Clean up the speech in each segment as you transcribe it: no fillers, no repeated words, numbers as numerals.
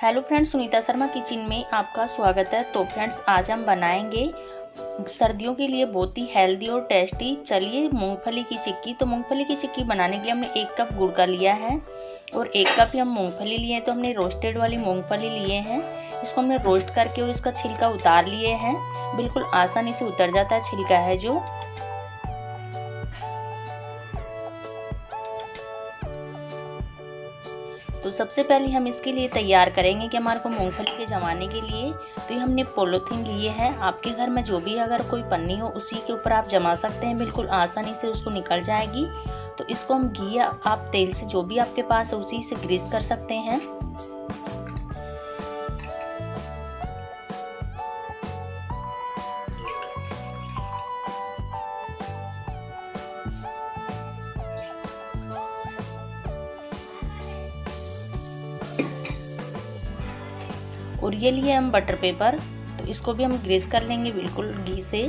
Hello friends, Sunita Sharma kitchen में आपका स्वागत है। तो फ्रेंड्स, आज हम बनाएंगे सर्दियों के लिए बहुत ही हेल्दी और टेस्टी, चलिए मूंगफली की चिक्की। तो मूंगफली की चिक्की बनाने के लिए हमने 1 कप गुड़ का लिया है और 1 कप हम मूंगफली लिए हैं। तो हमने रोस्टेड वाली मूंगफली लिए हैं, इसको हमने रोस्ट करके और इसका छिलका उतार लिए हैं। बिल्कुल आसानी से उतर जाता है छिलका है जो। तो सबसे पहले हम इसके लिए तैयार करेंगे कि हमारे को मूंगफली के जमाने के लिए। तो ये हमने पॉलीथीन लिए है, आपके घर में जो भी अगर कोई पन्नी हो उसी के ऊपर आप जमा सकते हैं, बिल्कुल आसानी से उसको निकल जाएगी। तो इसको हम घी या आप तेल से जो भी आपके पास है उसी से ग्रीस कर सकते हैं। और ये लिए हम बटर पेपर, तो इसको भी हम ग्रीस कर लेंगे बिल्कुल घी से।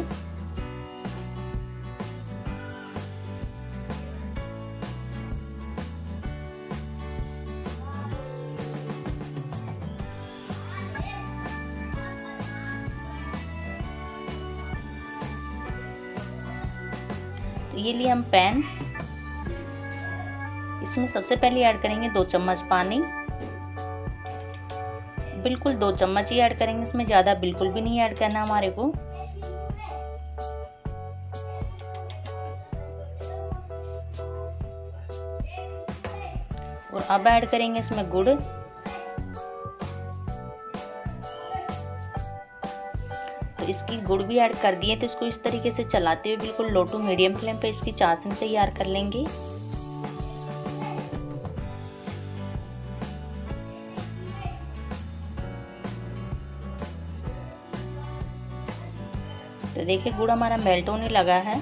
तो ये लिए हम पैन, इसमें सबसे पहले ऐड करेंगे 2 चम्मच पानी, बिल्कुल 2 चम्मच ही ऐड करेंगे, इसमें ज़्यादा बिल्कुल भी नहीं ऐड करना हमारे को। और अब ऐड करेंगे इसमें गुड़, तो इसकी गुड़ भी ऐड कर दिए। तो इसको इस तरीके से चलाते हुए बिल्कुल लो टू मीडियम फ्लेम पे इसकी चाशनी तैयार कर लेंगे। तो देखिए गुड़ हमारा मेल्ट होने लगा है।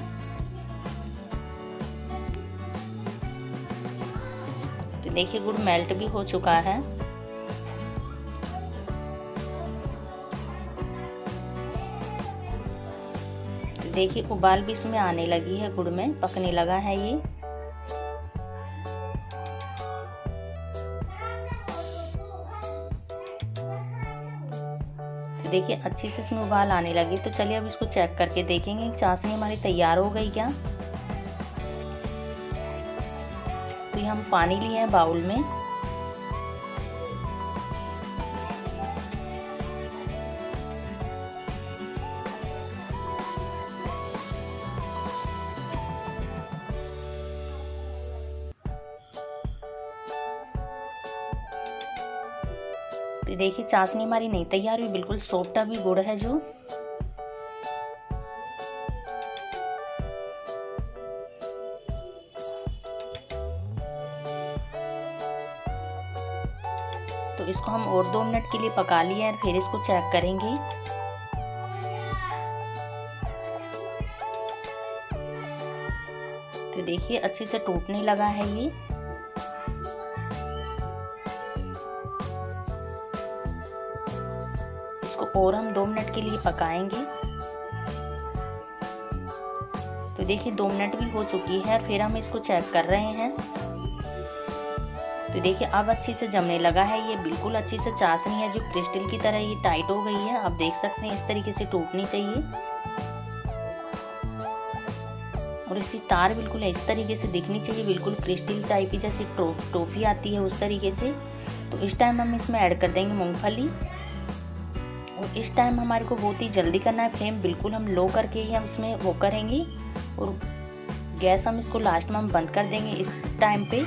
तो देखिए गुड़ मेल्ट भी हो चुका है। तो देखिए उबाल भी इसमें आने लगी है, गुड़ में पकने लगा है ये। देखिए अच्छे से इसमें उबाल आने लगी। तो चलिए अब इसको चेक करके देखेंगे चाशनी हमारी तैयार हो गई क्या। तो ये हम पानी लिए हैं बाउल में, तो देखिए चाशनी हमारी नहीं तैयार हुई, बिल्कुल सॉफ्ट अभी गुड़ है जो। तो इसको हम और 2 मिनट के लिए पका लिए और फिर इसको चेक करेंगे। तो देखिए अच्छे से टूटने लगा है ये। इसको और हम 2 मिनट के लिए पकाएंगे। तो देखिए 2 मिनट भी हो चुकी है, फिर हम इसको चेक कर रहे हैं। तो देखिए अब अच्छे से जमने लगा है ये, बिल्कुल अच्छे से चाशनी है जो क्रिस्टल की तरह ये टाइट हो गई है, आप देख सकते हैं। इस तरीके से टूटनी चाहिए और इसकी तार बिल्कुल इस तरीके से दिखनी चाहिए, बिल्कुल क्रिस्टल टाइप की, जैसे टॉफी आती है उस तरीके से। तो इस टाइम हम इसमें ऐड कर देंगे मूँगफली। इस टाइम हमारे को बहुत ही जल्दी करना है, फ्लेम बिल्कुल हम लो करके ही हम इसमें वो करेंगे और गैस हम इसको लास्ट में हम बंद कर देंगे इस टाइम पे।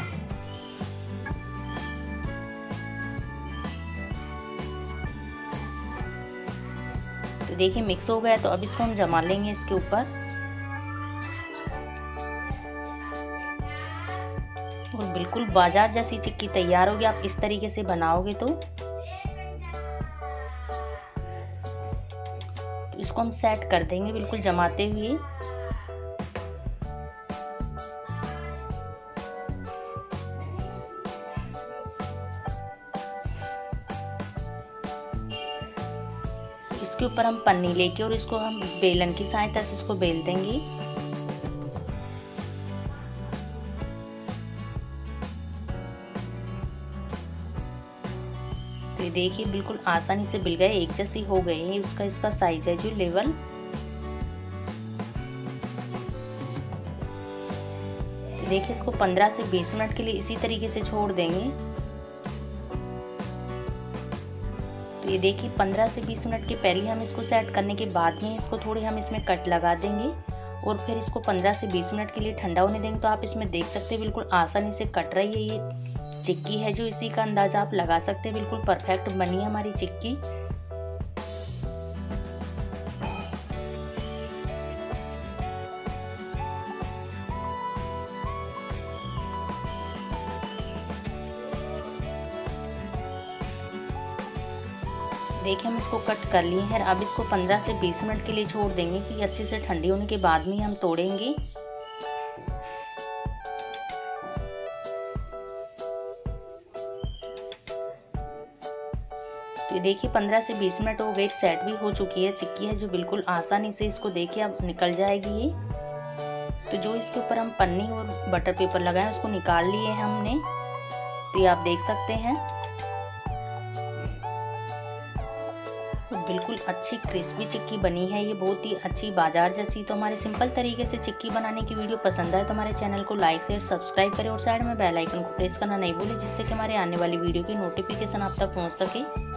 तो देखिए मिक्स हो गया, तो अब इसको हम जमा लेंगे इसके ऊपर और बिल्कुल बाजार जैसी चिक्की तैयार होगी। आप इस तरीके से बनाओगे तो इसको हम सेट कर देंगे बिल्कुल जमाते हुए। इसके ऊपर हम पन्नी लेके और इसको हम बेलन की सहायता से इसको बेल देंगे। तो ये देखिए बिल्कुल आसानी से मिल गए, एक जैसी हो गए हैं। इसका साइज है जो लेवल। तो देखिए इसको 15 से 20 मिनट के लिए इसी तरीके से छोड़ देंगे। तो ये देखिए 15 से 20 मिनट के पहले हम इसको सेट करने के बाद में इसको थोड़े हम इसमें कट लगा देंगे और फिर इसको 15 से 20 मिनट के लिए ठंडा होने देंगे। तो आप इसमें देख सकते हैं बिल्कुल आसानी से कट रही है, ये चिक्की है जो इसी का अंदाजा आप लगा सकते हैं। बिल्कुल परफेक्ट बनी है हमारी चिक्की। देखिए हम इसको कट कर लिए हैं। अब इसको 15 से 20 मिनट के लिए छोड़ देंगे कि अच्छे से ठंडी होने के बाद में हम तोड़ेंगे। तो ये देखिए 15 से 20 मिनट हो गए, सेट भी हो चुकी है चिक्की है जो बिल्कुल आसानी से इसको देखिए अब निकल जाएगी ये। तो जो इसके ऊपर हम पन्नी और बटर पेपर लगाए उसको निकाल लिए हमने। तो ये आप देख सकते हैं बिल्कुल अच्छी क्रिस्पी चिक्की बनी है ये, बहुत ही अच्छी बाजार जैसी। तो हमारे सिंपल तरीके से चिक्की बनाने की वीडियो पसंद आए तो हमारे चैनल को लाइक शेयर सब्सक्राइब करें और साइड में बेल आइकन को प्रेस करना नहीं भूलें, जिससे कि हमारे आने वाली वीडियो की नोटिफिकेशन आप तक पहुंच सके।